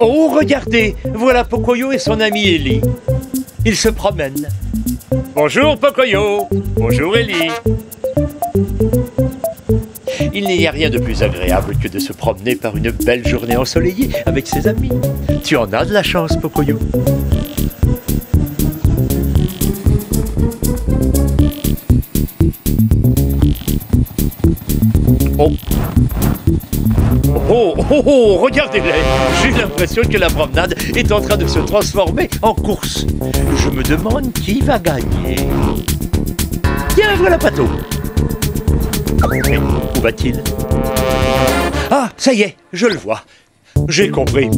Oh, regardez, voilà Pocoyo et son ami Ellie. Ils se promènent. Bonjour Pocoyo. Bonjour Ellie. Il n'y a rien de plus agréable que de se promener par une belle journée ensoleillée avec ses amis. Tu en as de la chance, Pocoyo. Oh. Oh, oh, oh, regardez-les. J'ai l'impression que la promenade est en train de se transformer en course. Je me demande qui va gagner. Tiens, voilà Pato. Mais où va-t-il? Ah, ça y est, je le vois. J'ai compris.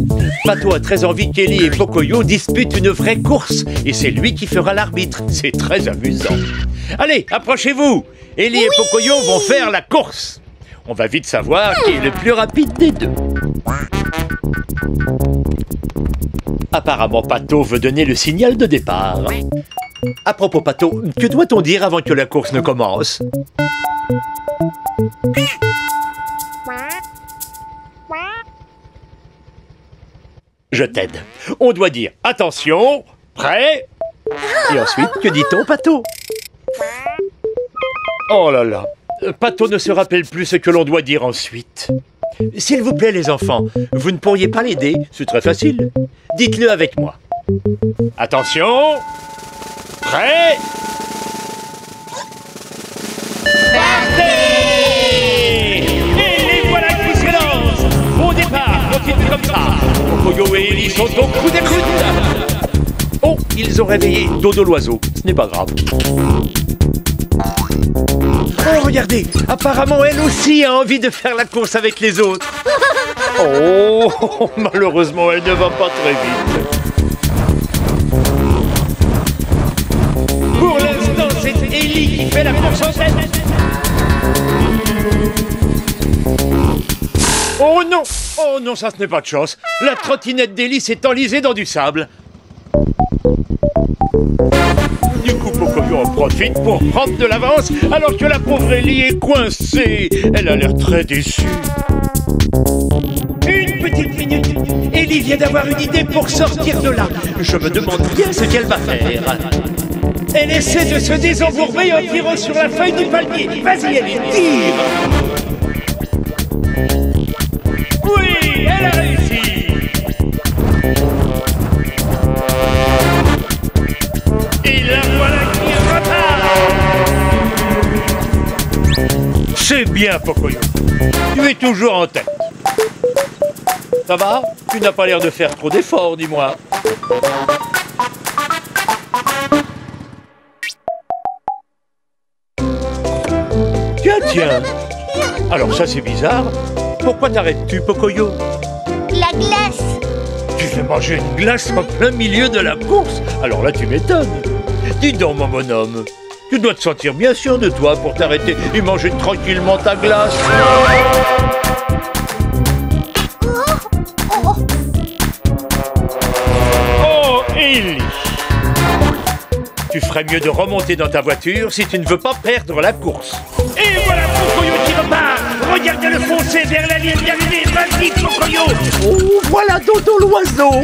Pato a très envie qu'Ellie et Pocoyo disputent une vraie course. Et c'est lui qui fera l'arbitre. C'est très amusant. Allez, approchez-vous. Ellie et Pocoyo vont faire la course. On va vite savoir qui est le plus rapide des deux. Apparemment, Pato veut donner le signal de départ. À propos, Pato, que doit-on dire avant que la course ne commence? Je t'aide. On doit dire « Attention, prêt !» Et ensuite, que dit-on, Pato? Oh là là, Pato ne se rappelle plus ce que l'on doit dire ensuite. S'il vous plaît, les enfants, vous ne pourriez pas l'aider? C'est très facile. Dites-le avec moi. Attention, prêt, partez! Et les voilà qui se lancent. Au départ, continue comme ça. Pocoyo et Ellie sont au coup des coudes. Oh, ils ont réveillé Dodo l'oiseau. Ce n'est pas grave. Oh, regardez, apparemment, elle aussi a envie de faire la course avec les autres. Oh, malheureusement, elle ne va pas très vite. Pour l'instant, c'est Ellie qui fait la course en tête. Oh non, ça ce n'est pas de chance. La trottinette d'Ellie s'est enlisée dans du sable. Du coup, Pocoyo en profite pour prendre de l'avance, alors que la pauvre Ellie est coincée. Elle a l'air très déçue. Une petite minute. Ellie vient d'avoir une idée pour sortir de là. Je me demande bien ce qu'elle va faire. Elle essaie de se désembourber en tirant sur la feuille du palmier. Vas-y, Ellie, tire. Oui, elle a réussi. Et la voilà qui repart. C'est bien, Pocoyo. Tu es toujours en tête. Ça va? Tu n'as pas l'air de faire trop d'efforts, dis-moi. Tiens, tiens. Alors ça, c'est bizarre. Pourquoi t'arrêtes-tu, Pocoyo? La glace. Tu fais manger une glace en plein milieu de la course? Alors là, tu m'étonnes. Dis donc, mon bonhomme, tu dois te sentir bien sûr de toi pour t'arrêter et manger tranquillement ta glace. Oh, Ellie! Tu ferais mieux de remonter dans ta voiture si tu ne veux pas perdre la course. Et voilà Pocoyo qui repart! Regarde-le foncer vers la ligne d'arrivée! Vas-y, Pocoyo! Oh, voilà Dodo l'oiseau!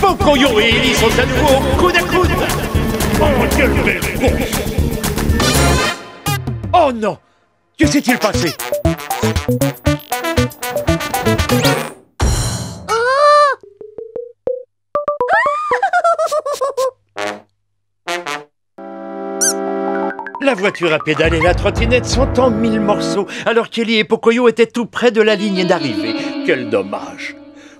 Pocoyo et Ellie sont à nouveau coude à coude. Oh, quelle belle course! Oh non! Que s'est-il passé? La voiture à pédale et la trottinette sont en mille morceaux, alors qu'Ellie et Pocoyo étaient tout près de la ligne d'arrivée. Quel dommage!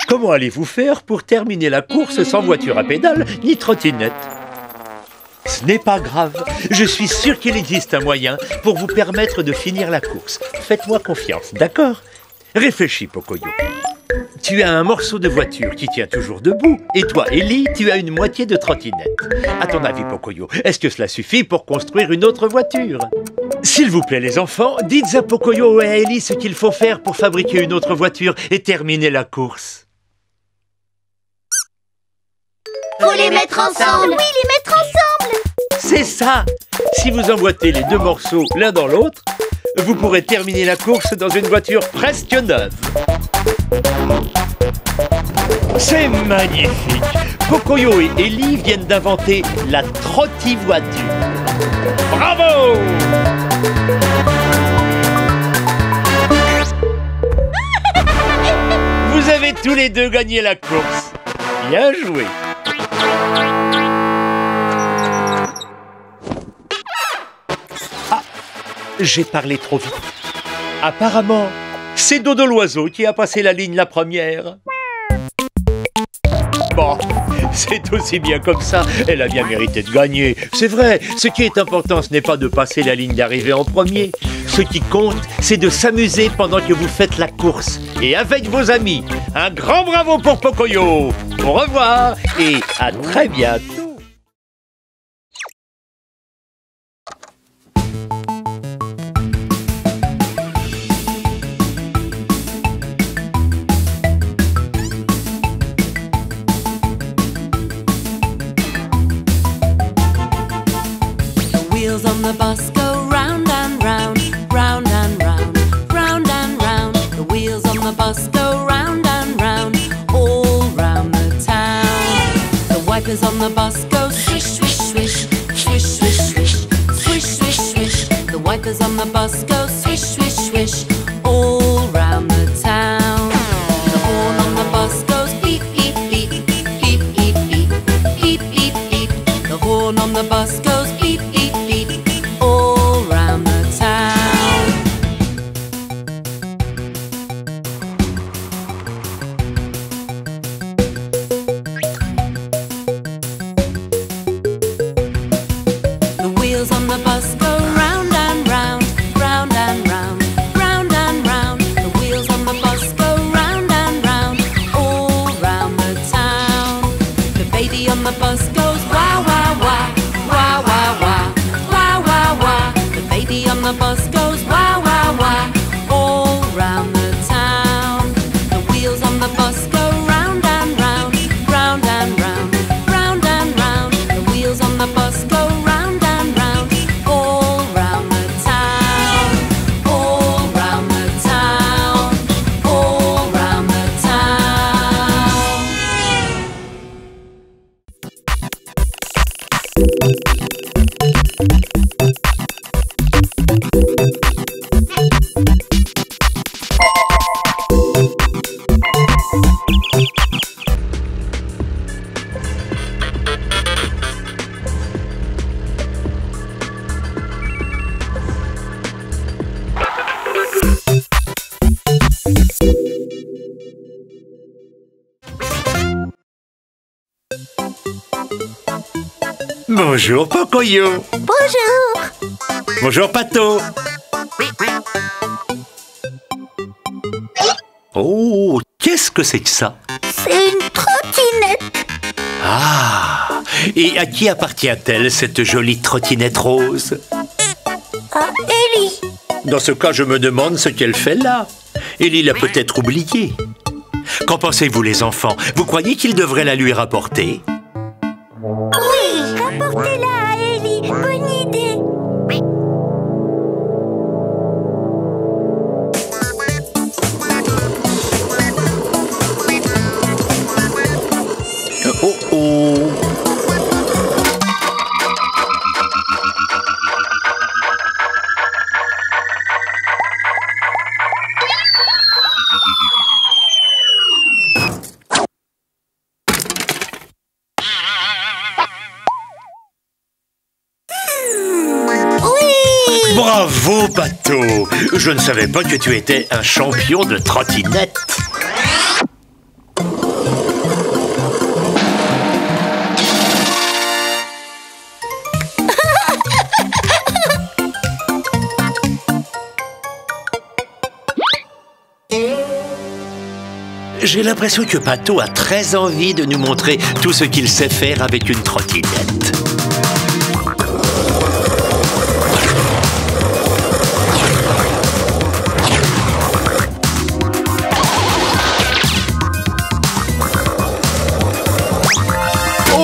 Comment allez-vous faire pour terminer la course sans voiture à pédale ni trottinette? Ce n'est pas grave. Je suis sûr qu'il existe un moyen pour vous permettre de finir la course. Faites-moi confiance, d'accord? Réfléchis, Pocoyo. Tu as un morceau de voiture qui tient toujours debout. Et toi, Ellie, tu as une moitié de trottinette. À ton avis, Pocoyo, est-ce que cela suffit pour construire une autre voiture? S'il vous plaît, les enfants, dites à Pocoyo et à Ellie ce qu'il faut faire pour fabriquer une autre voiture et terminer la course. Faut les mettre ensemble. Oui, les mettre ensemble. C'est ça. Si vous emboîtez les deux morceaux l'un dans l'autre, vous pourrez terminer la course dans une voiture presque neuve. C'est magnifique. Pocoyo et Ellie viennent d'inventer la trottivoiture. Bravo! Vous avez tous les deux gagné la course. Bien joué. Ah, j'ai parlé trop vite. Apparemment, c'est Dodo l'oiseau qui a passé la ligne la première. Bon, c'est aussi bien comme ça. Elle a bien mérité de gagner. C'est vrai, ce qui est important, ce n'est pas de passer la ligne d'arrivée en premier. Ce qui compte, c'est de s'amuser pendant que vous faites la course. Et avec vos amis, un grand bravo pour Pocoyo. Au revoir et à très bientôt. The bus go round and round, round and round, round and round. The wheels on the bus go round and round, all round the town. The wipers on the bus go swish, swish, swish, swish, swish, swish, swish, swish, swish. The wipers on the bus go swish, swish, swish, all round the town. The horn on the bus goes beep, beep, beep, beep, beep, beep, beep, beep, beep. The horn on the bus goes beep, beep, beep. Bonjour Pocoyo. Bonjour. Bonjour Pato. Oh, qu'est-ce que c'est que ça? C'est une trottinette. Ah, et à qui appartient-elle cette jolie trottinette rose? À Ellie. Dans ce cas, je me demande ce qu'elle fait là. Ellie l'a peut-être oubliée. Qu'en pensez-vous les enfants? Vous croyez qu'il devrait la lui rapporter? Rapportez-la à Ellie, bonne idée. Oh oh. Bravo, Pato! Je ne savais pas que tu étais un champion de trottinette. J'ai l'impression que Pato a très envie de nous montrer tout ce qu'il sait faire avec une trottinette.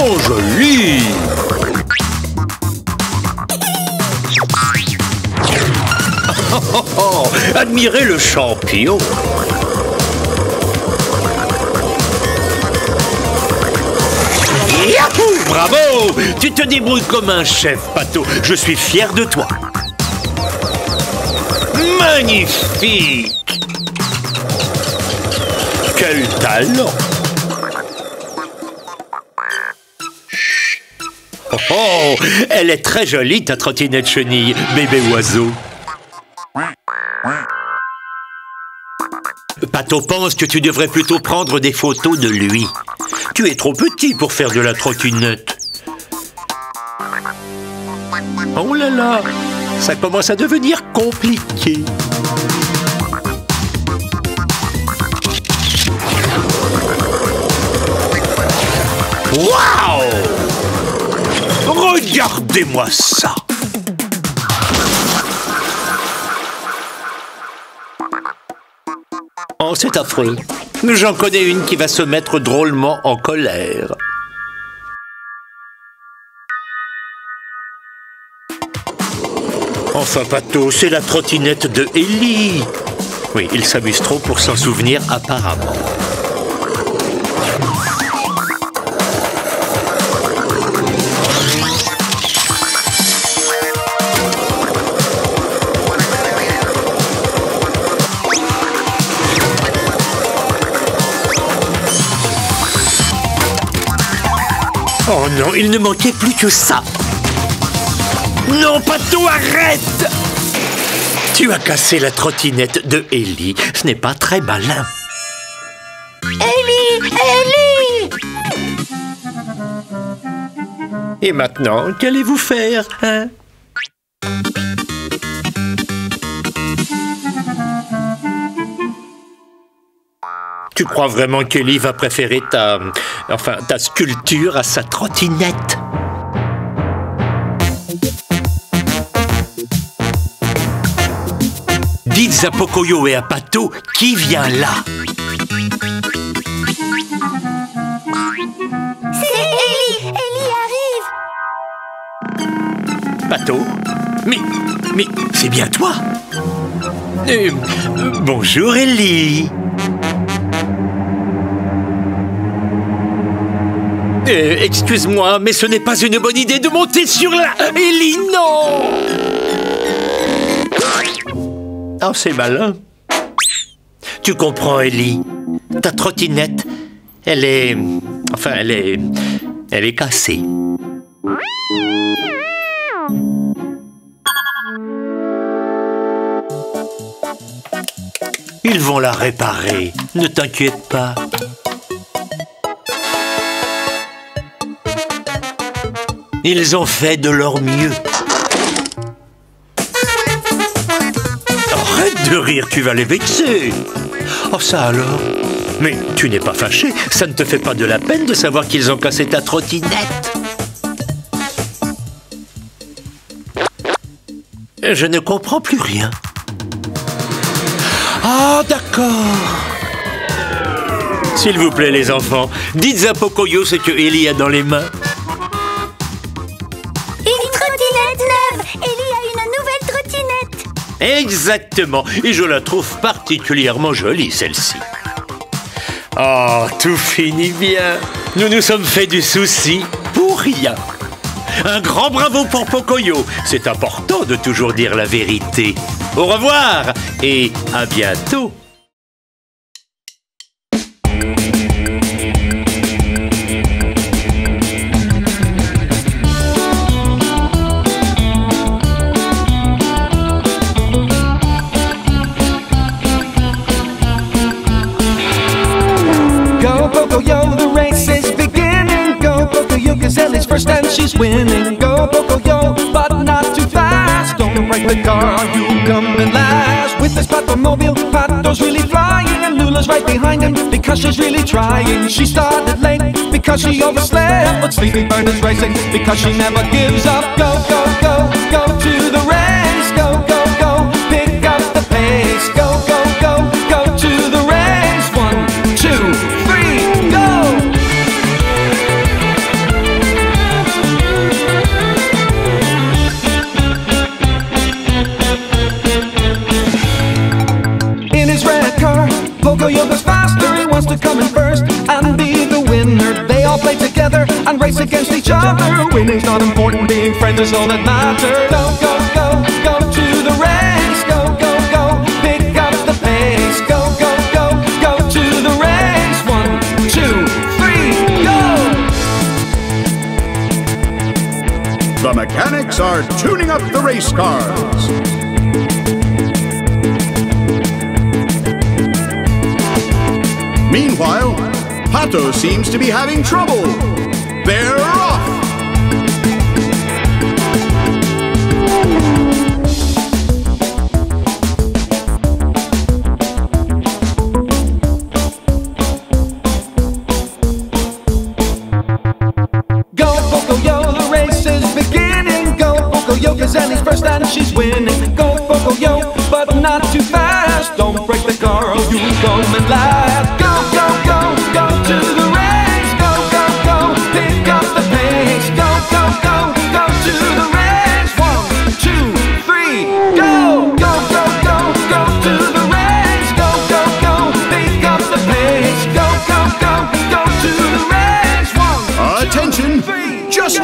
Oh, joli! Admirez le champion. Yahoo! Bravo! Tu te débrouilles comme un chef, Pato. Je suis fier de toi. Magnifique! Quel talent! Oh, elle est très jolie, ta trottinette chenille, bébé oiseau. Pato pense que tu devrais plutôt prendre des photos de lui. Tu es trop petit pour faire de la trottinette. Oh là là, ça commence à devenir compliqué. Waouh! Regardez-moi ça! Oh, c'est affreux. J'en connais une qui va se mettre drôlement en colère. Enfin, Pato, c'est la trottinette de Ellie. Oui, il s'amuse trop pour s'en souvenir apparemment. Oh non, il ne manquait plus que ça. Non, Pato, arrête! Tu as cassé la trottinette de Ellie. Ce n'est pas très malin. Ellie! Ellie! Et maintenant, qu'allez-vous faire, hein? Tu crois vraiment qu'Ellie va préférer ta sculpture à sa trottinette? Dites à Pocoyo et à Pato qui vient là. C'est Ellie! Ellie arrive! Pato? Mais c'est bien toi? Bonjour Ellie! Excuse-moi, mais ce n'est pas une bonne idée de monter sur la... Ellie, non! Oh, c'est malin. Tu comprends, Ellie. Ta trottinette, elle est... Enfin, elle est cassée. Ils vont la réparer. Ne t'inquiète pas. Ils ont fait de leur mieux. Arrête de rire, tu vas les vexer. Oh, ça alors? Mais tu n'es pas fâché, ça ne te fait pas de la peine de savoir qu'ils ont cassé ta trottinette. Je ne comprends plus rien. Ah, d'accord. S'il vous plaît, les enfants, dites à Pocoyo ce que Ellie a dans les mains. Exactement, et je la trouve particulièrement jolie, celle-ci. Oh, tout finit bien. Nous nous sommes fait du souci pour rien. Un grand bravo pour Pocoyo. C'est important de toujours dire la vérité. Au revoir et à bientôt. First and she's winning. Go Pocoyo, but not too fast. Don't break the car, you come in last. With this Patomobile, Pato's really flying, and Lula's right behind him because she's really trying. She started late because she overslept, but Sleepy Bird is racing because she never gives up. Go, go, go, go to the race. Go, go, go, pick up the pace. Go, go, go, go to the race. 1, 2, 3, go. all play together and race against each other. Winning's not important, being friends is all that matters. Go, go, go, go to the race. Go, go, go, pick up the pace. Go, go, go, go to the race. 1, 2, 3, go! The mechanics are tuning up the race cars. Meanwhile, Pato seems to be having trouble. They're off! Go, Pocoyo, the race is beginning. Go, Pocoyo, Gazelle's first and she's winning. Go, Pocoyo, but not too fast. Don't break the car or you'll come in last.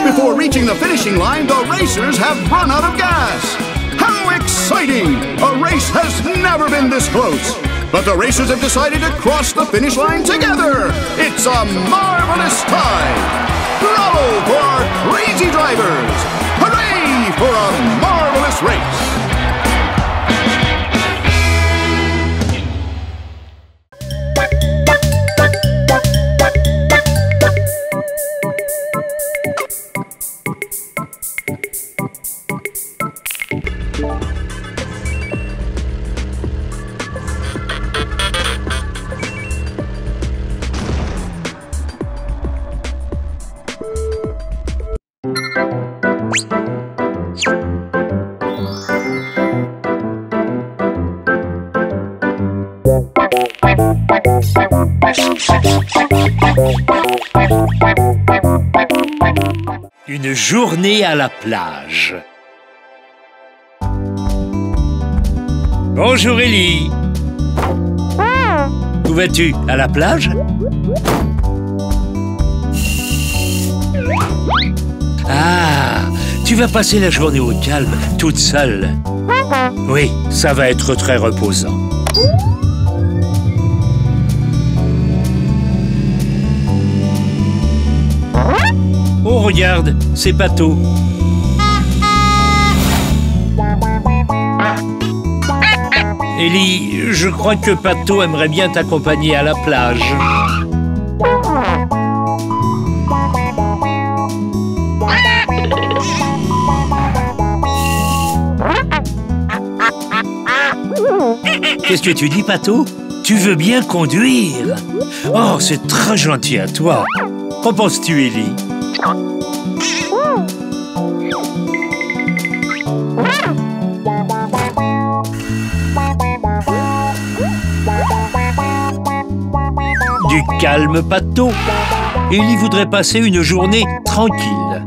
Before reaching the finishing line, the racers have run out of gas. How exciting! A race has never been this close. But the racers have decided to cross the finish line together. It's a marvelous tie. Bravo for our crazy drivers. Hooray for a marvelous race. Une journée à la plage. Bonjour Ellie. Où vas-tu? À la plage? Ah, tu vas passer la journée au calme, toute seule. Oui, ça va être très reposant. Oh, regarde, c'est Pato. Ellie, je crois que Pato aimerait bien t'accompagner à la plage. Qu'est-ce que tu dis, Pato? Tu veux bien conduire? Oh, c'est très gentil à toi. Qu'en penses-tu, Ellie? Du calme, Pato. Ellie voudrait passer une journée tranquille.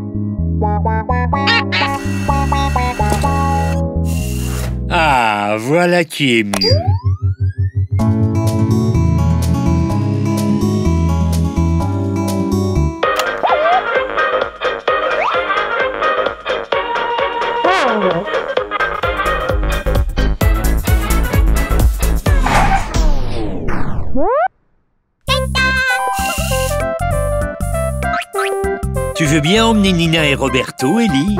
Ah, voilà qui est mieux. Tu veux bien emmener Nina et Roberto, Ellie?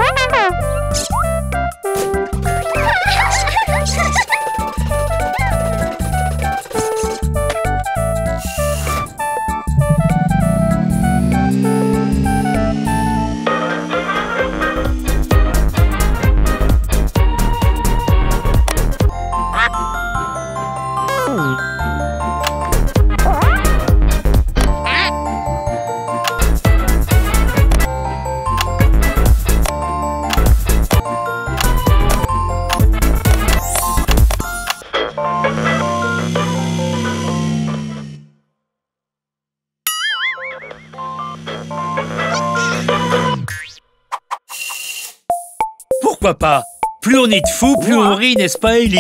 Papa, plus on est de fous, plus on rit, n'est-ce pas, Ellie?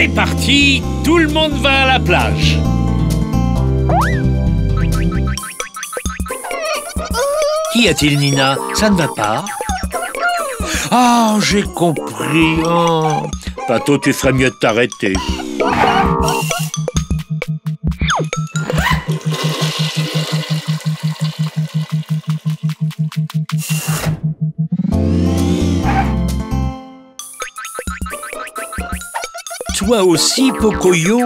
C'est parti, tout le monde va à la plage. Qu'y a-t-il, Nina? Ça ne va pas? Ah, oh, j'ai compris. Oh. Pato, tu ferais mieux de t'arrêter. Toi aussi, Pocoyo.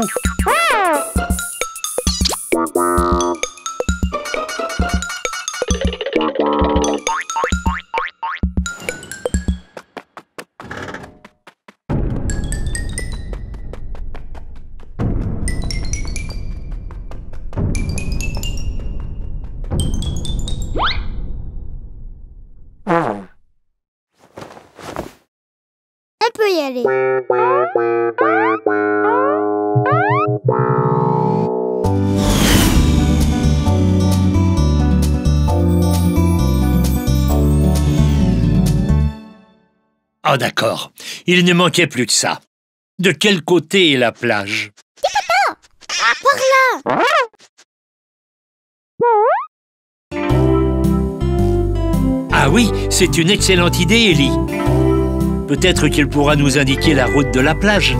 Oh, d'accord. Il ne manquait plus de ça. De quel côté est la plage? Par là. Ah oui, c'est une excellente idée, Ellie. Peut-être qu'il pourra nous indiquer la route de la plage.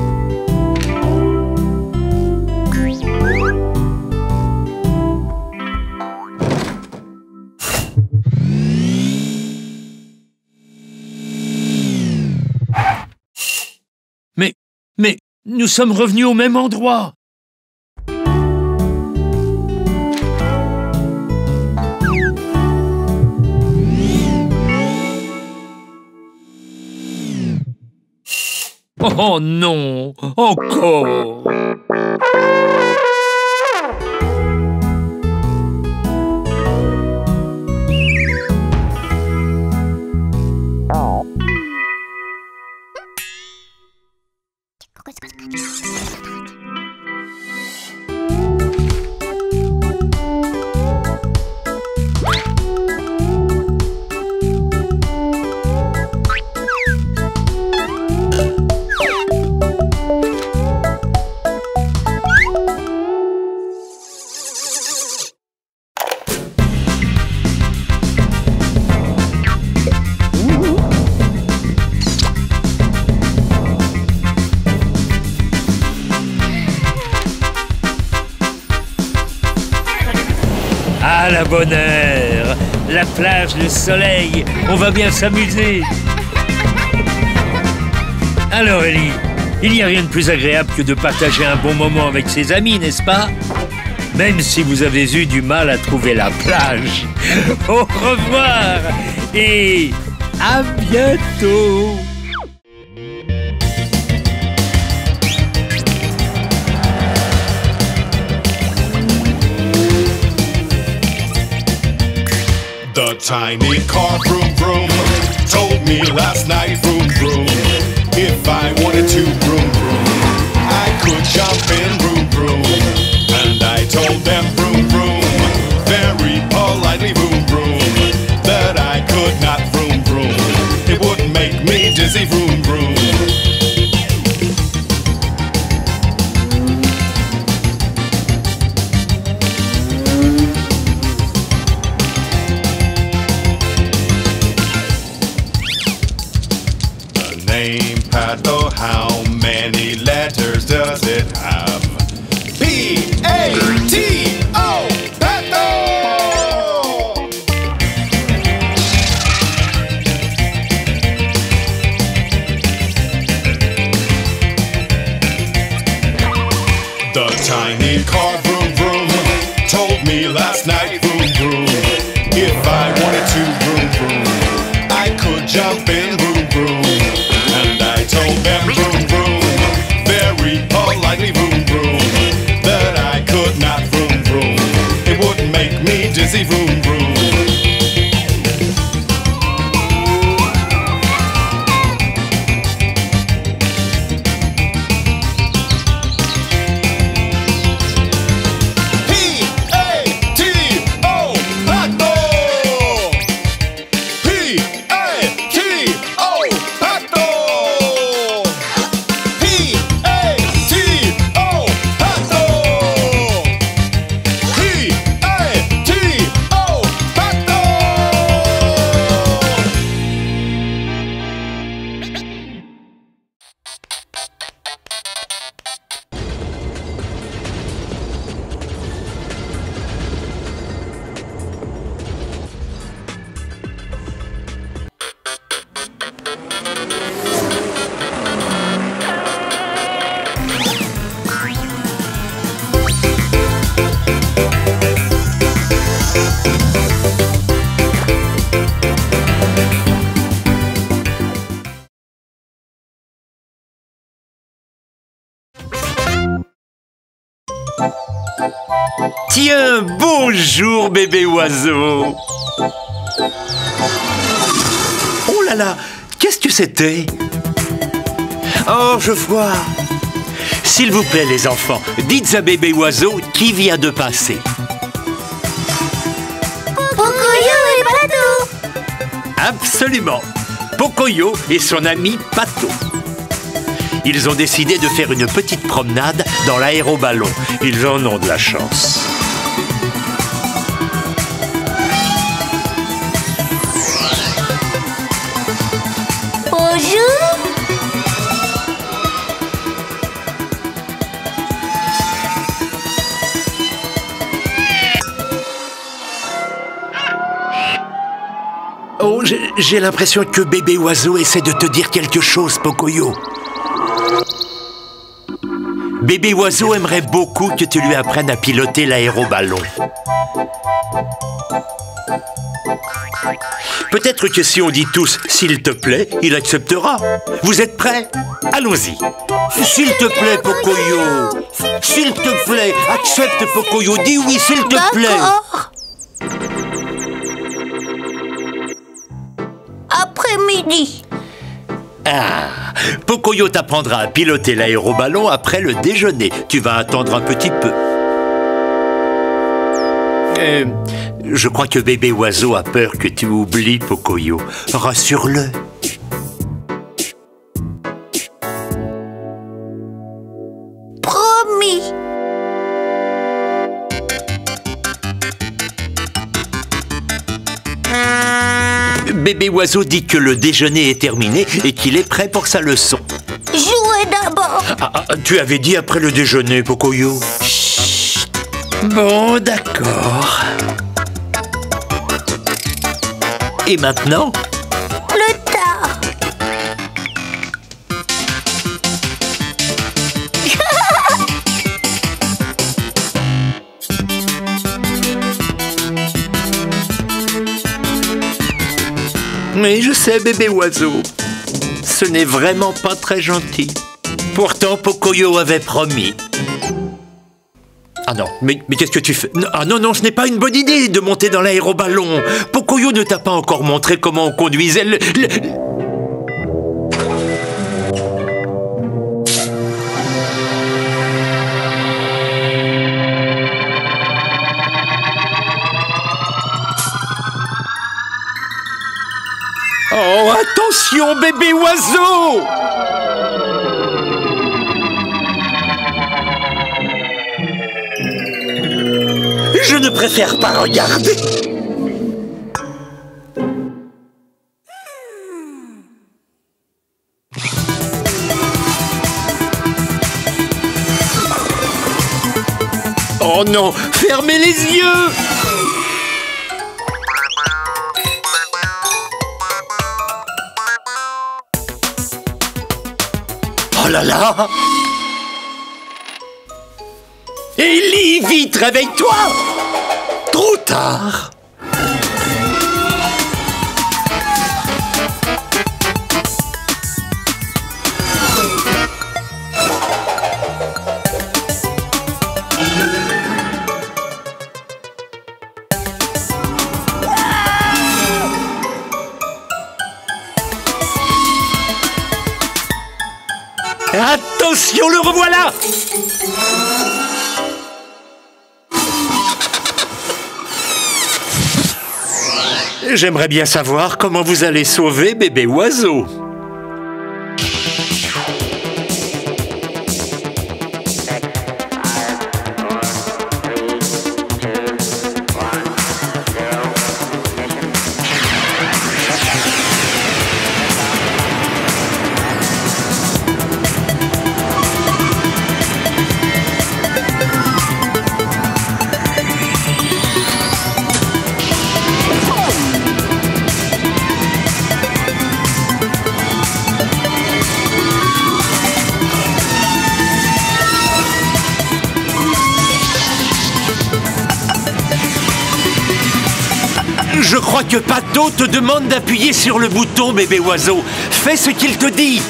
Mais nous sommes revenus au même endroit. Oh non, encore. Bonheur, la plage, le soleil, on va bien s'amuser. Alors Ellie, il n'y a rien de plus agréable que de partager un bon moment avec ses amis, n'est-ce pas? Même si vous avez eu du mal à trouver la plage. Au revoir et à bientôt. The tiny car, vroom, vroom, told me last night, vroom, vroom, if I wanted to, vroom, vroom, I could jump in, vroom, vroom, and I told them, vroom, vroom, very politely, vroom, vroom, that I could not, vroom, vroom, it would make me dizzy, vroom, vroom. Pato, how many letters does it have? P-A-T-O, Pato! The tiny car, vroom, vroom, told me last night, vroom, vroom, if I wanted to, vroom, vroom, I could jump in, vroom, vroom. I told them, vroom, vroom, very politely, vroom, vroom, that I could not, vroom, vroom, it would make me dizzy, vroom, vroom. P-A-T-O, Pato! P-A-T-O! Tiens, bonjour bébé oiseau. Oh là là, qu'est-ce que c'était? Oh, je vois. S'il vous plaît les enfants, dites à bébé oiseau qui vient de passer. Pocoyo et Pato. Absolument. Pocoyo et son ami Pato. Ils ont décidé de faire une petite promenade dans l'aéroballon. Ils en ont de la chance. Bonjour. Oh, j'ai l'impression que bébé oiseau essaie de te dire quelque chose, Pocoyo. Bébé oiseau aimerait beaucoup que tu lui apprennes à piloter l'aéroballon. Peut-être que si on dit tous « s'il te plaît », il acceptera. Vous êtes prêts? Allons-y. S'il te plaît, Pocoyo. S'il te plaît, accepte, Pocoyo. Dis oui, s'il te plaît. Après-midi. Ah, Pocoyo t'apprendra à piloter l'aéroballon après le déjeuner. Tu vas attendre un petit peu. Je crois que bébé oiseau a peur que tu oublies, Pocoyo. Rassure-le. Promis. Bébé oiseau dit que le déjeuner est terminé et qu'il est prêt pour sa leçon. Jouez d'abord. Ah, tu avais dit après le déjeuner, Pocoyo. Chut. Bon, d'accord. Et maintenant? Le tard. Mais je sais, bébé oiseau, ce n'est vraiment pas très gentil. Pourtant, Pocoyo avait promis. Ah non, mais qu'est-ce que tu fais? Ah non, non, ce n'est pas une bonne idée de monter dans l'aéroballon. Pocoyo ne t'a pas encore montré comment on conduisait le... Oh, attention, bébé oiseau! Je ne préfère pas regarder. Oh non, fermez les yeux. Oh là là. Ellie, vite, réveille-toi. Trop tard. Attention, le revoilà. J'aimerais bien savoir comment vous allez sauver bébé oiseau. Je crois que Pato te demande d'appuyer sur le bouton, bébé oiseau. Fais ce qu'il te dit.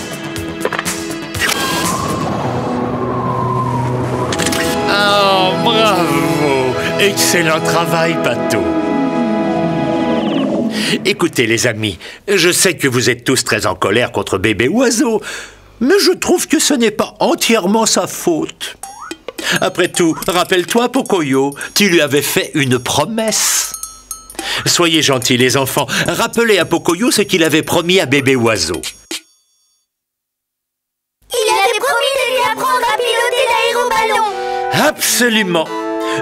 Oh, Bravo! Excellent travail, Pato. Écoutez, les amis, je sais que vous êtes tous très en colère contre Bébé Oiseau, mais je trouve que ce n'est pas entièrement sa faute. Après tout, rappelle-toi, Pocoyo, tu lui avais fait une promesse. Soyez gentils, les enfants. Rappelez à Pocoyo ce qu'il avait promis à Bébé Oiseau. Il avait promis de lui apprendre à piloter l'aéroballon. Absolument.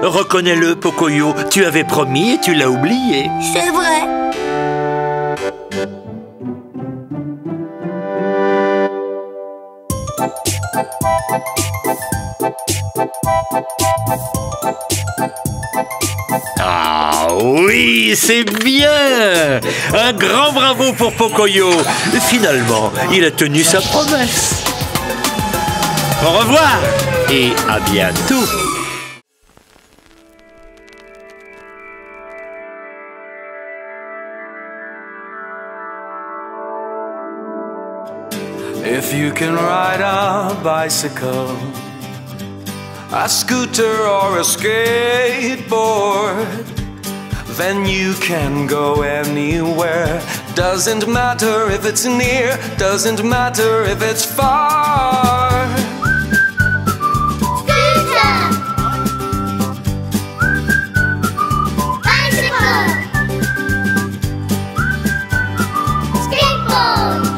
Reconnais-le, Pocoyo. Tu avais promis et tu l'as oublié. C'est vrai. Ah oui, c'est bien! Un grand bravo pour Pocoyo! Finalement, il a tenu sa promesse. Au revoir et à bientôt! If you can ride a bicycle, a scooter or a skateboard, then you can go anywhere. Doesn't matter if it's near, doesn't matter if it's far. Scooter! Bicycle! Skateboard!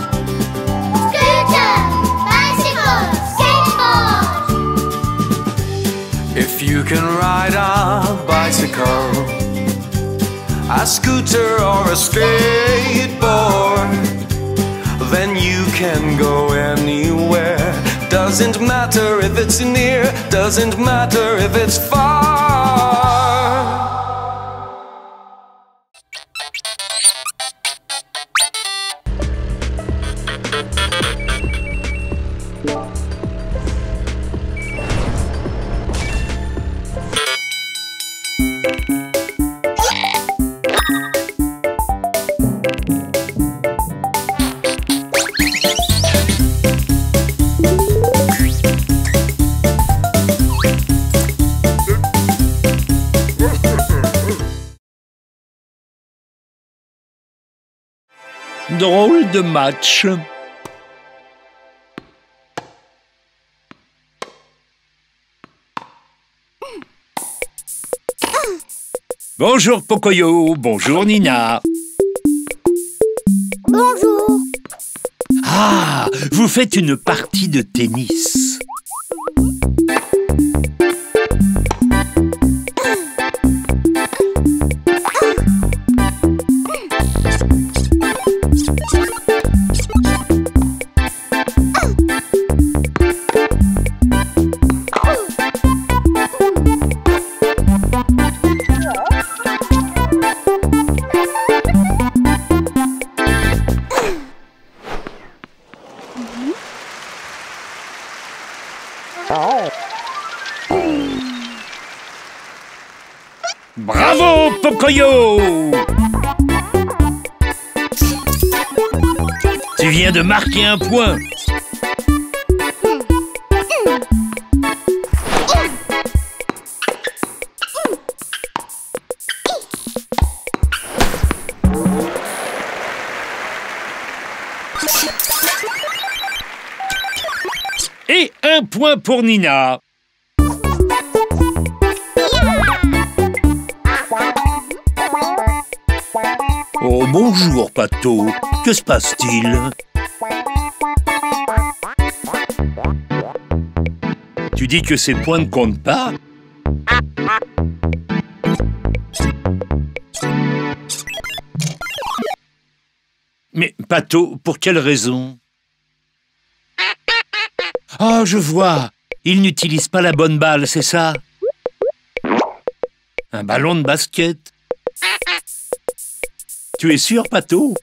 You can ride a bicycle, a scooter or a skateboard, then you can go anywhere. Doesn't matter if it's near, doesn't matter if it's far. Drôle de match. Bonjour Pocoyo, bonjour Nina. Bonjour. Ah, vous faites une partie de tennis. Bravo, Pocoyo! Tu viens de marquer un point. Et un point pour Nina. Oh, bonjour, Pato. Que se passe-t-il? Tu dis que ces points ne comptent pas? Mais, Pato, pour quelle raison? Oh, je vois. Il n'utilise pas la bonne balle, c'est ça? Un ballon de basket. Tu es sûr, Pato?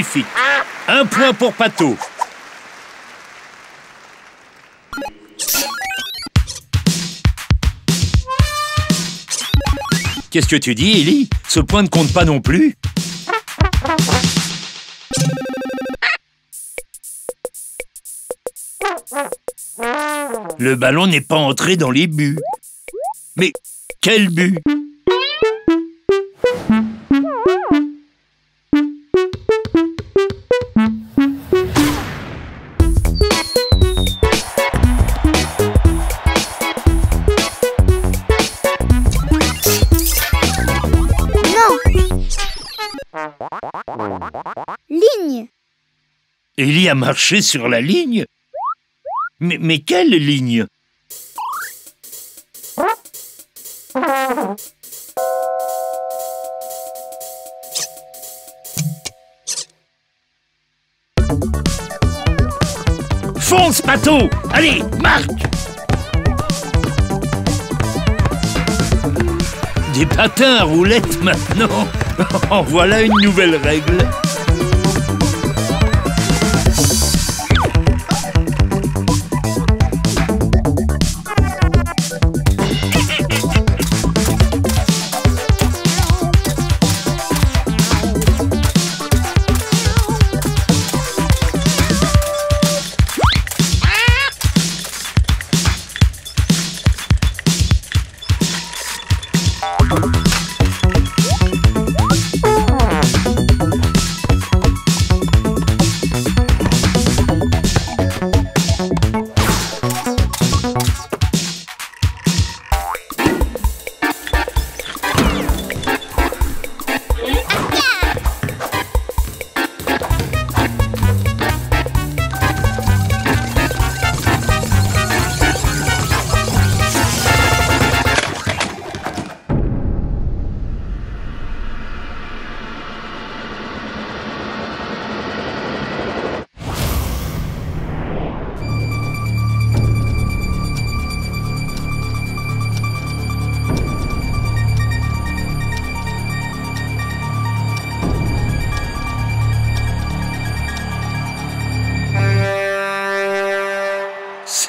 Magnifique. Un point pour Pato. Qu'est-ce que tu dis, Ellie? Ce point ne compte pas non plus? Le ballon n'est pas entré dans les buts. Mais quel but? Ellie a marché sur la ligne? Mais quelle ligne? Fonce, Pato! Allez, marque! Des patins à roulettes maintenant! En voilà une nouvelle règle!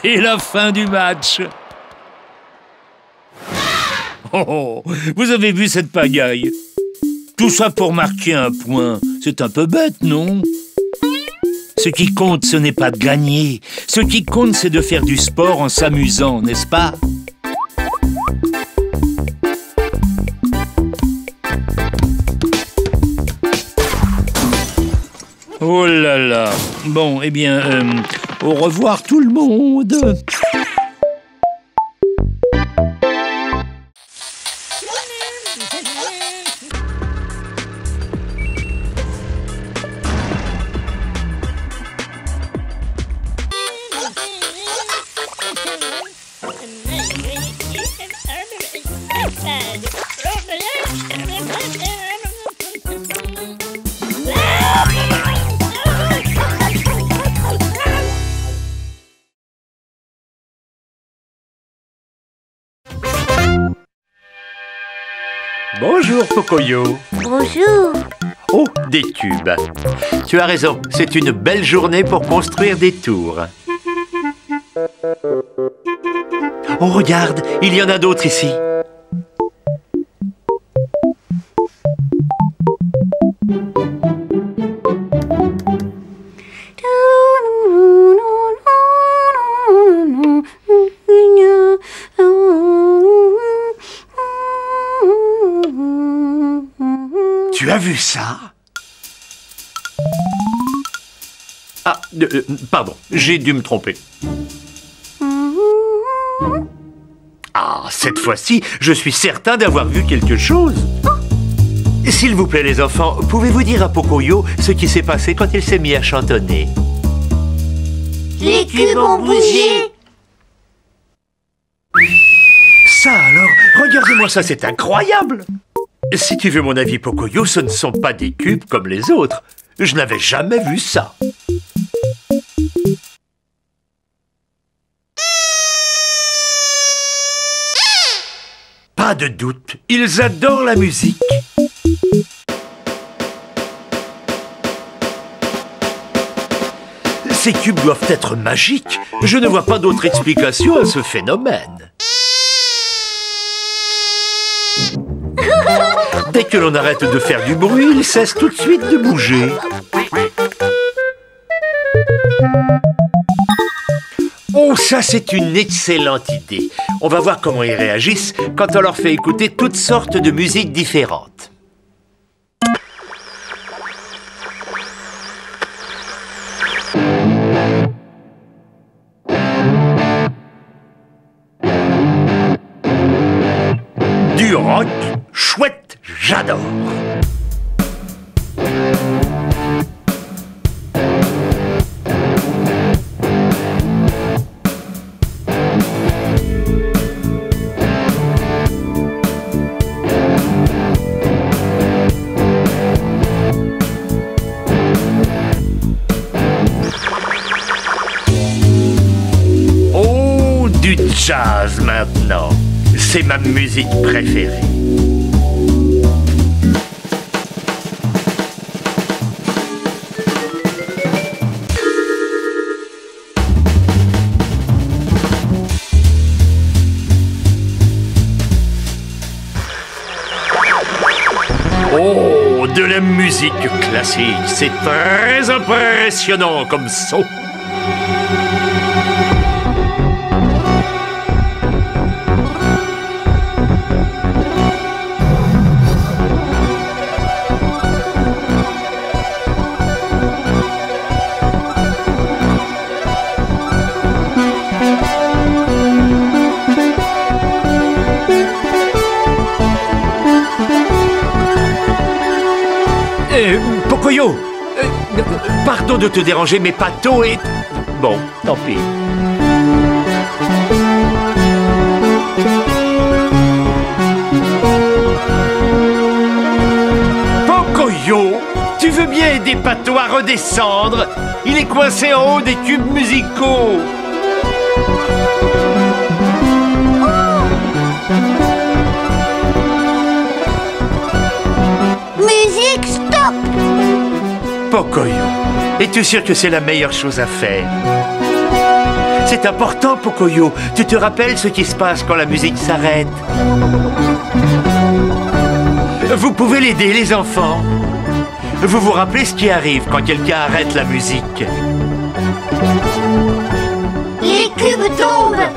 Et la fin du match. Oh, vous avez vu cette pagaille? Tout ça pour marquer un point. C'est un peu bête, non? Ce qui compte, ce n'est pas de gagner. Ce qui compte, c'est de faire du sport en s'amusant, n'est-ce pas? Oh là là. Bon, eh bien... au revoir tout le monde. Bonjour, Pocoyo. Bonjour. Oh, des tubes. Tu as raison, c'est une belle journée pour construire des tours. Oh, regarde, il y en a d'autres ici. Tu as vu ça? Ah, pardon, j'ai dû me tromper. Ah, cette fois-ci, je suis certain d'avoir vu quelque chose. S'il vous plaît, les enfants, pouvez-vous dire à Pocoyo ce qui s'est passé quand il s'est mis à chantonner? Les cubes ont bougé. Ça alors, regardez-moi ça, c'est incroyable. Si tu veux mon avis, Pocoyo, ce ne sont pas des cubes comme les autres. Je n'avais jamais vu ça. Pas de doute, ils adorent la musique. Ces cubes doivent être magiques. Je ne vois pas d'autre explication à ce phénomène. Dès que l'on arrête de faire du bruit, ils cessent tout de suite de bouger. Oh, ça c'est une excellente idée. On va voir comment ils réagissent quand on leur fait écouter toutes sortes de musiques différentes. Du rock, chouette, j'adore. Jazz maintenant, c'est ma musique préférée. Oh, de la musique classique, c'est très impressionnant comme son. Pocoyo, pardon de te déranger, mais Pato est... Bon, tant pis. Pocoyo, tu veux bien aider Pato à redescendre? Il est coincé en haut des cubes musicaux. Pocoyo, es-tu sûr que c'est la meilleure chose à faire? C'est important, Pocoyo. Tu te rappelles ce qui se passe quand la musique s'arrête? Vous pouvez l'aider, les enfants. Vous vous rappelez ce qui arrive quand quelqu'un arrête la musique? Les cubes tombent!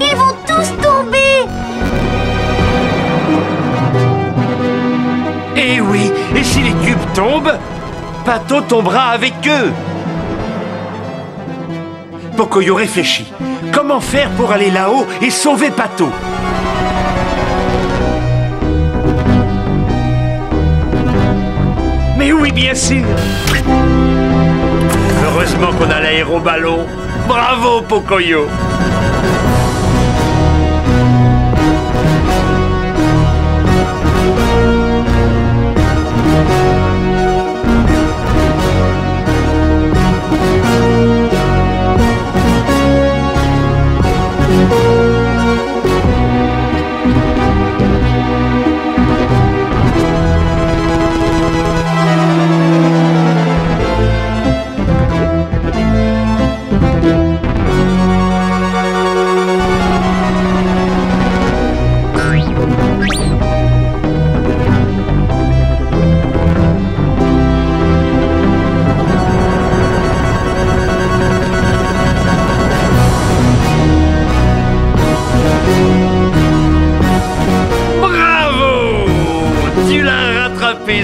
Ils vont tous tomber! Eh oui, et si les cubes tombent, Pato tombera avec eux. Pocoyo réfléchit. Comment faire pour aller là-haut et sauver Pato? Mais oui, bien sûr. Heureusement qu'on a l'aéroballon. Bravo, Pocoyo.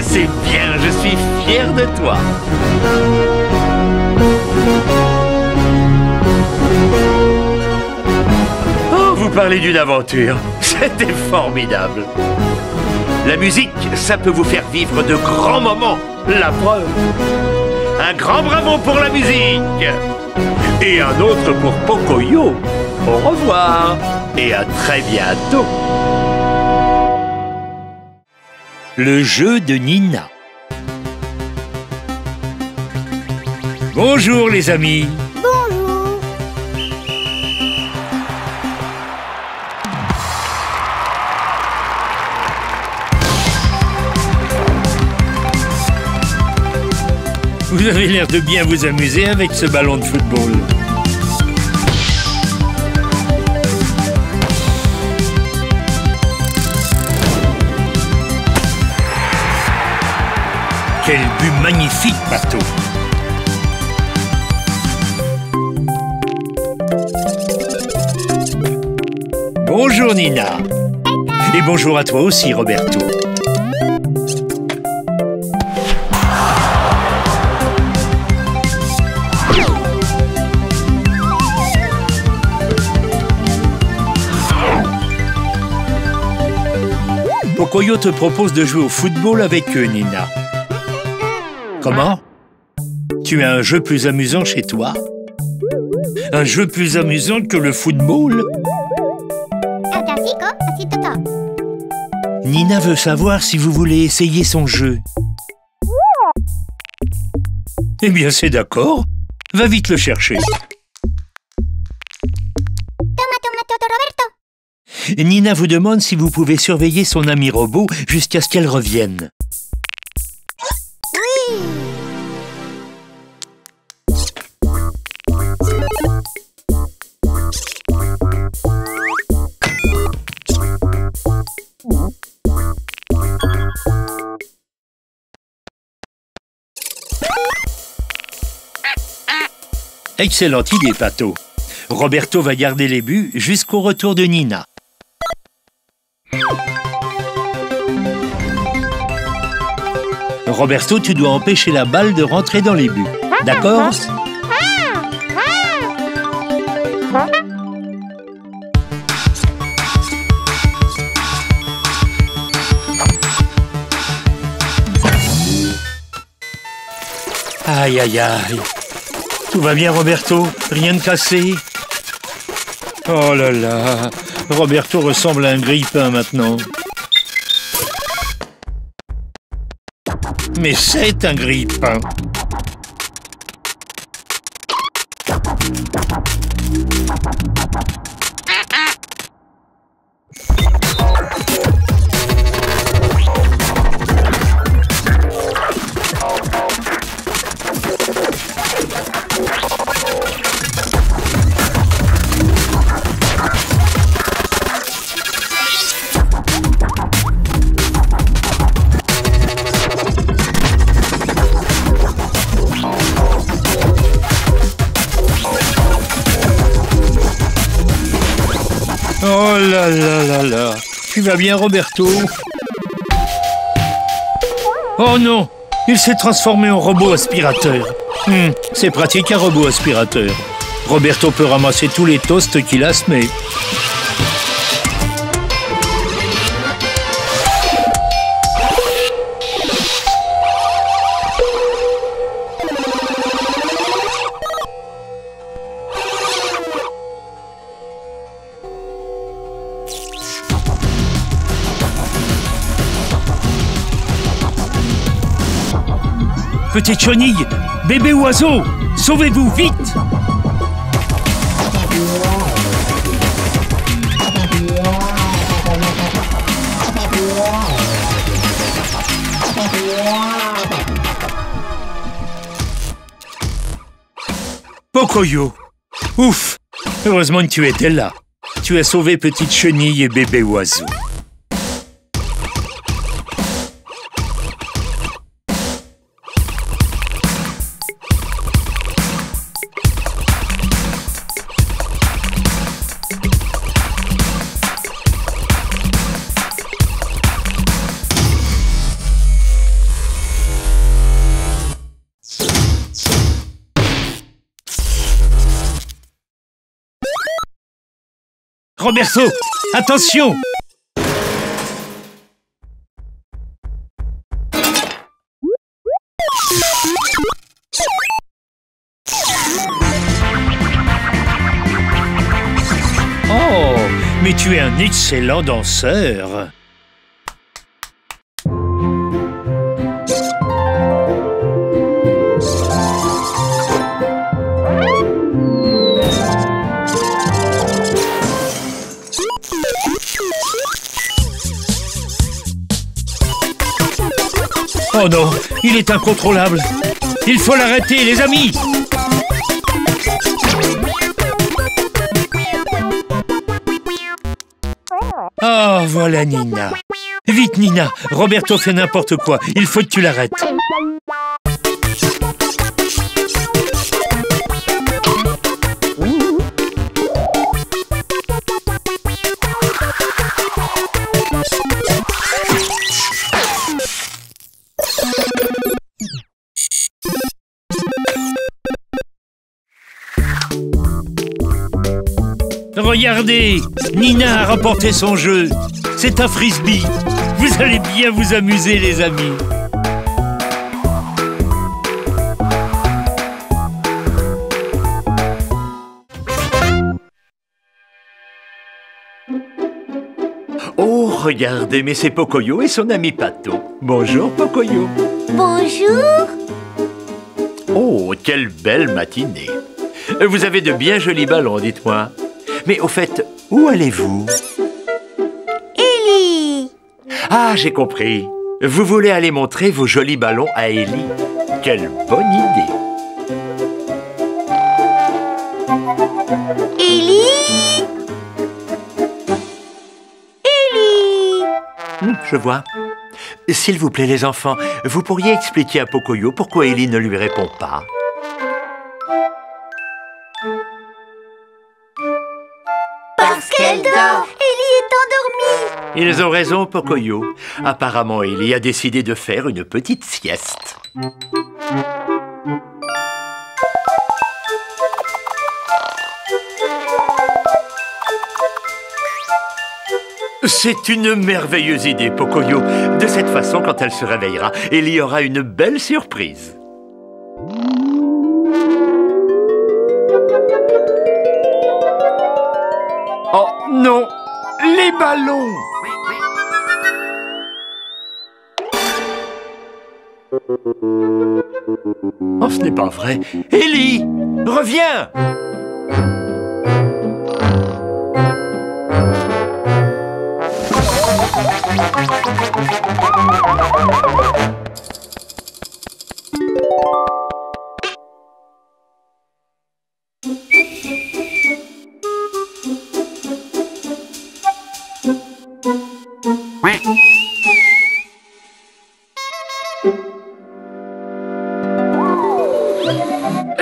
C'est bien, je suis fier de toi. Oh, vous parlez d'une aventure. C'était formidable. La musique, ça peut vous faire vivre de grands moments. La preuve. Un grand bravo pour la musique. Et un autre pour Pocoyo. Au revoir et à très bientôt. Le jeu de Nina. Bonjour les amis. Bonjour. Vous Vous avez l'air de bien vous amuser avec ce ballon de football. Quel but magnifique, Pato! Bonjour Nina. Et bonjour à toi aussi, Roberto. Pocoyo te propose de jouer au football avec eux, Nina. Comment? Tu as un jeu plus amusant chez toi? Un jeu plus amusant que le football? Nina veut savoir si vous voulez essayer son jeu. Eh bien, c'est d'accord. Va vite le chercher. Nina vous demande si vous pouvez surveiller son ami robot jusqu'à ce qu'elle revienne. Oui. Excellente idée, Pato. Roberto va garder les buts jusqu'au retour de Nina. Roberto, tu dois empêcher la balle de rentrer dans les buts. D'accord? Aïe, aïe, aïe. Tout va bien, Roberto? Rien de cassé? Oh là là. Roberto ressemble à un grille-pain maintenant. Mais c'est un grille-pain. Oh là là là là. Tu vas bien, Roberto? Oh non! Il s'est transformé en robot aspirateur. C'est pratique, un robot aspirateur. Roberto peut ramasser tous les toasts qu'il a semés. Petite chenille, bébé oiseau, sauvez-vous vite! Pocoyo, ouf! Heureusement que tu étais là. Tu as sauvé Petite Chenille et Bébé Oiseau. Roberto, attention! Oh, mais tu es un excellent danseur! Oh non, il est incontrôlable. Il faut l'arrêter, les amis. Oh, voilà Nina. Vite, Nina. Roberto fait n'importe quoi. Il faut que tu l'arrêtes. Regardez, Nina a rapporté son jeu. C'est un frisbee. Vous allez bien vous amuser, les amis. Oh, regardez, mais c'est Pocoyo et son ami Pato. Bonjour, Pocoyo. Bonjour. Oh, quelle belle matinée. Vous avez de bien jolis ballons, dites-moi. Mais au fait, où allez-vous? Ellie! Ah, j'ai compris. Vous voulez aller montrer vos jolis ballons à Ellie. Quelle bonne idée! Ellie! Ellie! Je vois. S'il vous plaît, les enfants, vous pourriez expliquer à Pocoyo pourquoi Ellie ne lui répond pas? Elle dort. Ellie est endormie. Ils ont raison, Pocoyo. Apparemment, Ellie a décidé de faire une petite sieste. C'est une merveilleuse idée, Pocoyo. De cette façon, quand elle se réveillera, Ellie aura une belle surprise. Oh non, les ballons! Oh, ce n'est pas vrai. Ellie, reviens!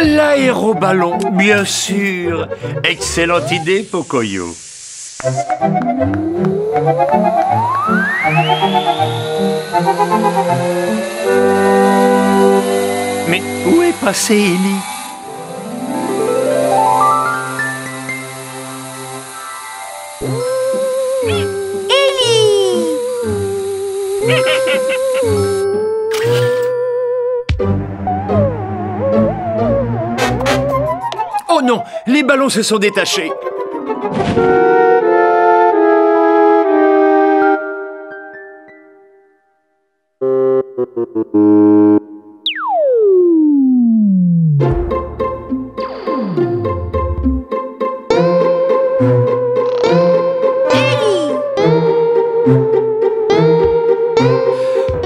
L'aéroballon, bien sûr. Excellente idée, Pocoyo. Mais où est passée Ellie? Les ballons se sont détachés.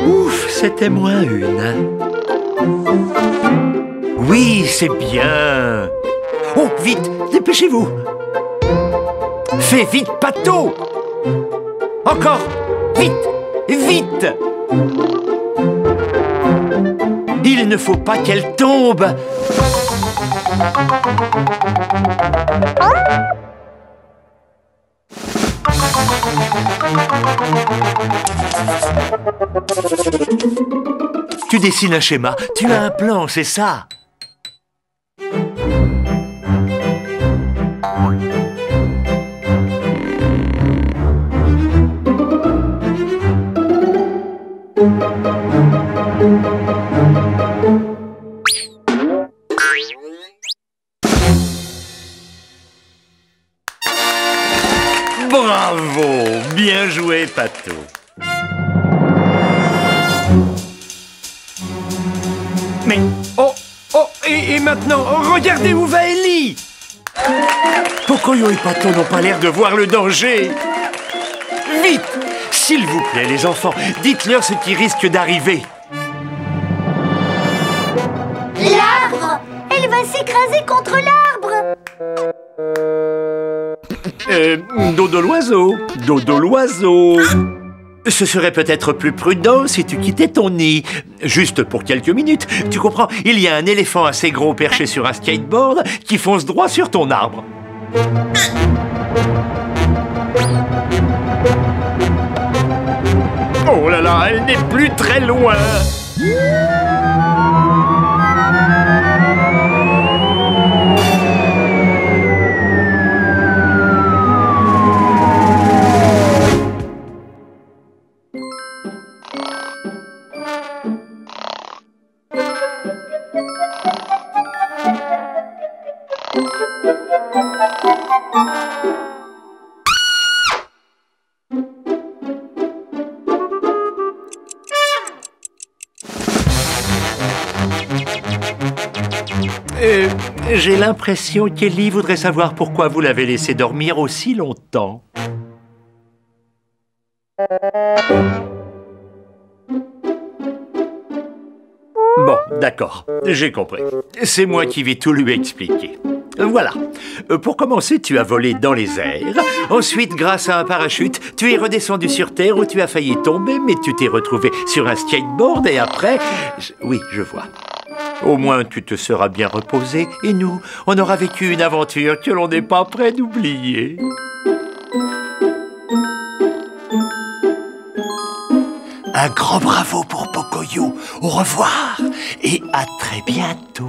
Ouf, c'était moins une. Oui, c'est bien. Oh, vite, dépêchez-vous. Fais vite, Pato. Encore, vite, vite. Il ne faut pas qu'elle tombe. Tu dessines un schéma, tu as un plan, c'est ça? Bravo! Bien joué, Pato. Mais... Oh! Oh! Et maintenant, regardez où va Ellie! Pocoyo et Pato n'ont pas l'air de voir le danger. Vite! S'il vous plaît, les enfants, dites-leur ce qui risque d'arriver. Dodo l'oiseau, dodo l'oiseau. Ce serait peut-être plus prudent si tu quittais ton nid, juste pour quelques minutes. Tu comprends, il y a un éléphant assez gros perché sur un skateboard qui fonce droit sur ton arbre. Oh là là, elle n'est plus très loin. J'ai l'impression qu'Ellie voudrait savoir pourquoi vous l'avez laissé dormir aussi longtemps. Bon, d'accord, j'ai compris. C'est moi qui vais tout lui expliquer. Voilà. Pour commencer, tu as volé dans les airs. Ensuite, grâce à un parachute, tu es redescendu sur terre où tu as failli tomber, mais tu t'es retrouvé sur un skateboard et après... Oui, je vois. Au moins, tu te seras bien reposé et nous, on aura vécu une aventure que l'on n'est pas prêt d'oublier. Un grand bravo pour Pocoyo. Au revoir et à très bientôt.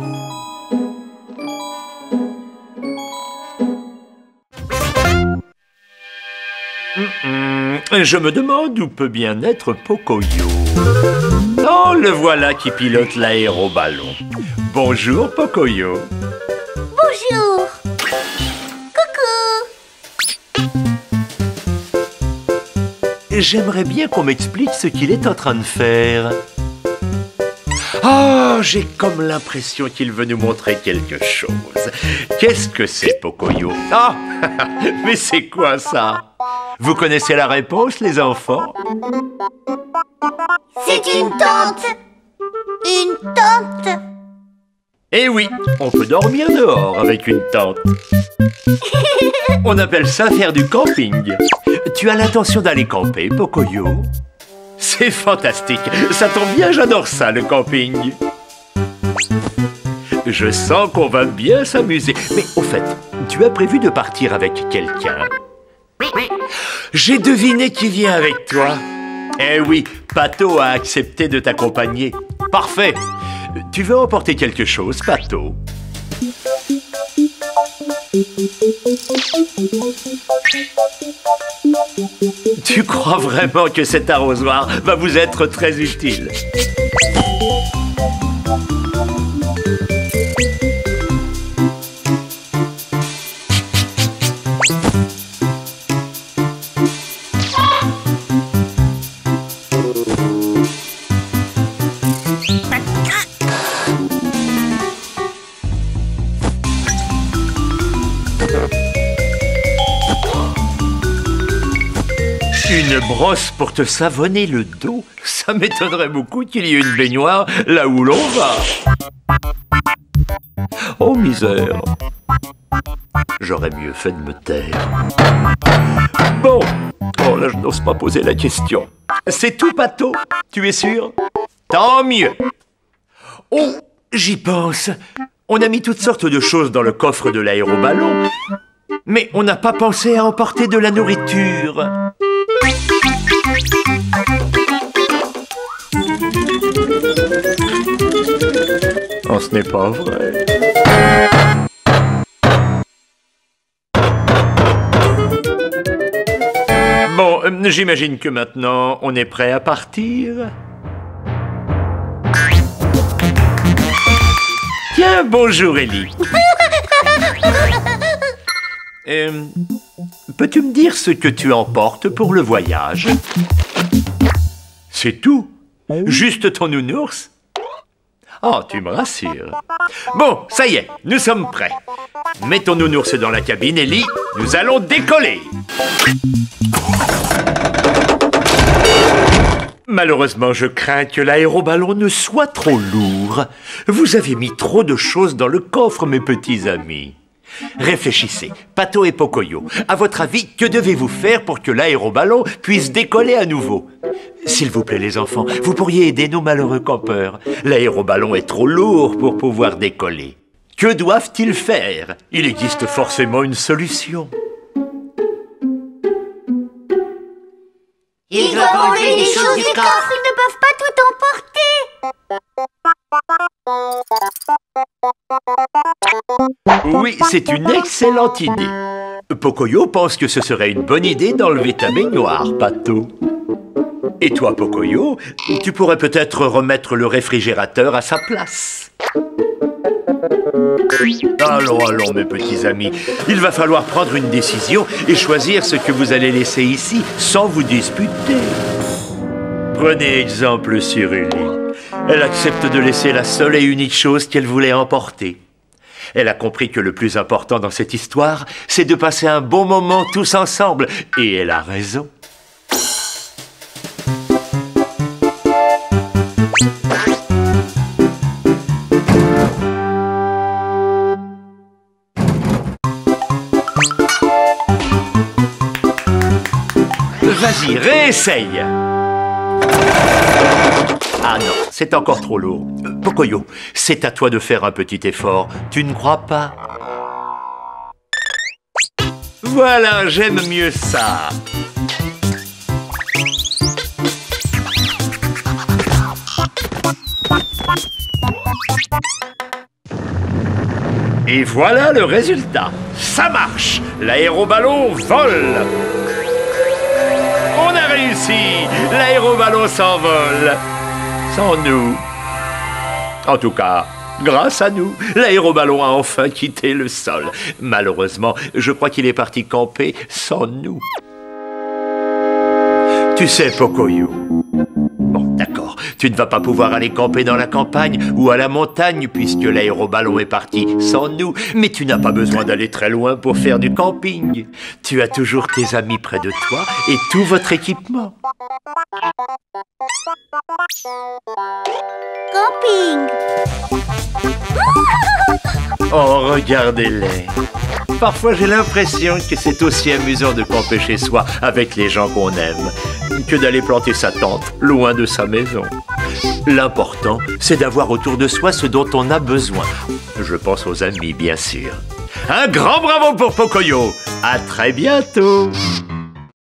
Je me demande où peut bien être Pocoyo. Oh, le voilà qui pilote l'aéroballon. Bonjour, Pocoyo. Bonjour. Coucou. J'aimerais bien qu'on m'explique ce qu'il est en train de faire. Oh, j'ai comme l'impression qu'il veut nous montrer quelque chose. Qu'est-ce que c'est, Pocoyo? Ah, mais c'est quoi ça? Vous connaissez la réponse, les enfants? C'est une tente! Une tente! Eh oui, on peut dormir dehors avec une tente. On appelle ça faire du camping. Tu as l'intention d'aller camper, Pocoyo? C'est fantastique! Ça tombe bien, j'adore ça, le camping. Je sens qu'on va bien s'amuser. Mais au fait, tu as prévu de partir avec quelqu'un? J'ai deviné qui vient avec toi. Eh oui, Pato a accepté de t'accompagner. Parfait. Tu veux emporter quelque chose, Pato? Tu crois vraiment que cet arrosoir va vous être très utile? Une brosse pour te savonner le dos? Ça m'étonnerait beaucoup qu'il y ait une baignoire là où l'on va. Oh misère! J'aurais mieux fait de me taire. Bon! Oh là, je n'ose pas poser la question. C'est tout, Pato? Tu es sûr? Tant mieux! Oh, j'y pense. On a mis toutes sortes de choses dans le coffre de l'aéroballon, mais on n'a pas pensé à emporter de la nourriture. Oh, ce n'est pas vrai. Bon, j'imagine que maintenant, on est prêt à partir. Tiens, bonjour, Ellie. Peux-tu me dire ce que tu emportes pour le voyage? C'est tout? Juste ton nounours? Oh, tu me rassures. Bon, ça y est, nous sommes prêts. Mets ton nounours dans la cabine, Ellie. Nous allons décoller. Malheureusement, je crains que l'aéroballon ne soit trop lourd. Vous avez mis trop de choses dans le coffre, mes petits amis. Réfléchissez, Pato et Pocoyo, à votre avis, que devez-vous faire pour que l'aéroballon puisse décoller à nouveau? S'il vous plaît les enfants, vous pourriez aider nos malheureux campeurs. L'aéroballon est trop lourd pour pouvoir décoller. Que doivent-ils faire? Il existe forcément une solution. Ils doivent enlever les choses du coffre, ils ne peuvent pas tout emporter. Oui, c'est une excellente idée. Pocoyo pense que ce serait une bonne idée d'enlever ta baignoire, Pato. Et toi, Pocoyo, tu pourrais peut-être remettre le réfrigérateur à sa place. Allons, allons, mes petits amis. Il va falloir prendre une décision et choisir ce que vous allez laisser ici sans vous disputer. Prenez exemple sur Uli. Elle accepte de laisser la seule et unique chose qu'elle voulait emporter. Elle a compris que le plus important dans cette histoire, c'est de passer un bon moment tous ensemble. Et elle a raison. Vas-y, réessaye. Ah non, c'est encore trop lourd. Pocoyo, c'est à toi de faire un petit effort. Tu ne crois pas? Voilà, j'aime mieux ça. Et voilà le résultat. Ça marche. L'aéroballon vole. On a réussi! L'aéroballon s'envole! Sans nous. En tout cas, grâce à nous, l'aéroballon a enfin quitté le sol. Malheureusement, je crois qu'il est parti camper sans nous. Tu sais, Pocoyo. Bon, d'accord, tu ne vas pas pouvoir aller camper dans la campagne ou à la montagne puisque l'aéroballon est parti sans nous. Mais tu n'as pas besoin d'aller très loin pour faire du camping. Tu as toujours tes amis près de toi et tout votre équipement. Camping! Oh, regardez-les! Parfois, j'ai l'impression que c'est aussi amusant de camper chez soi avec les gens qu'on aime que d'aller planter sa tente loin de sa maison. L'important, c'est d'avoir autour de soi ce dont on a besoin. Je pense aux amis, bien sûr. Un grand bravo pour Pocoyo! À très bientôt!